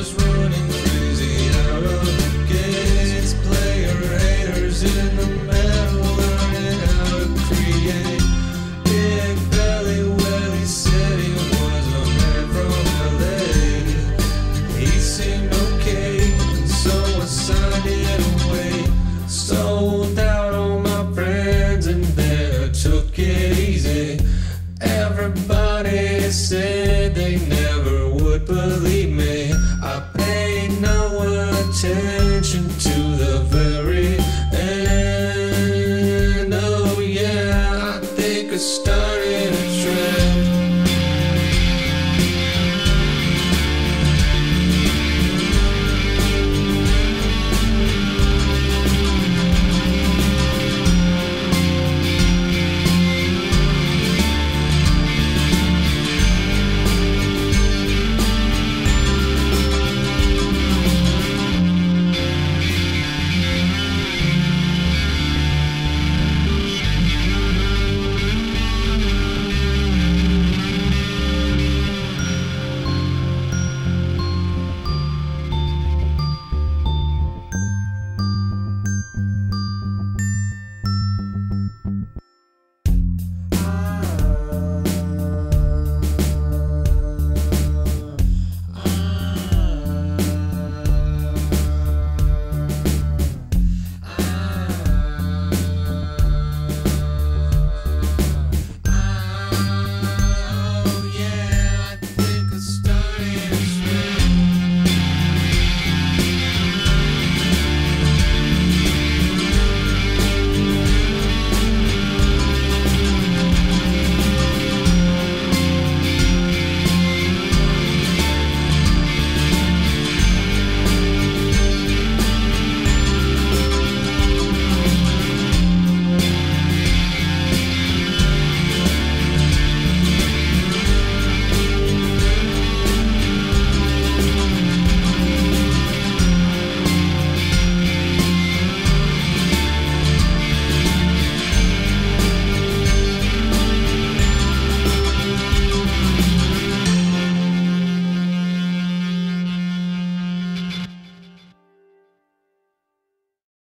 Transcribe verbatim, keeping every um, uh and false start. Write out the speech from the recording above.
is ruining.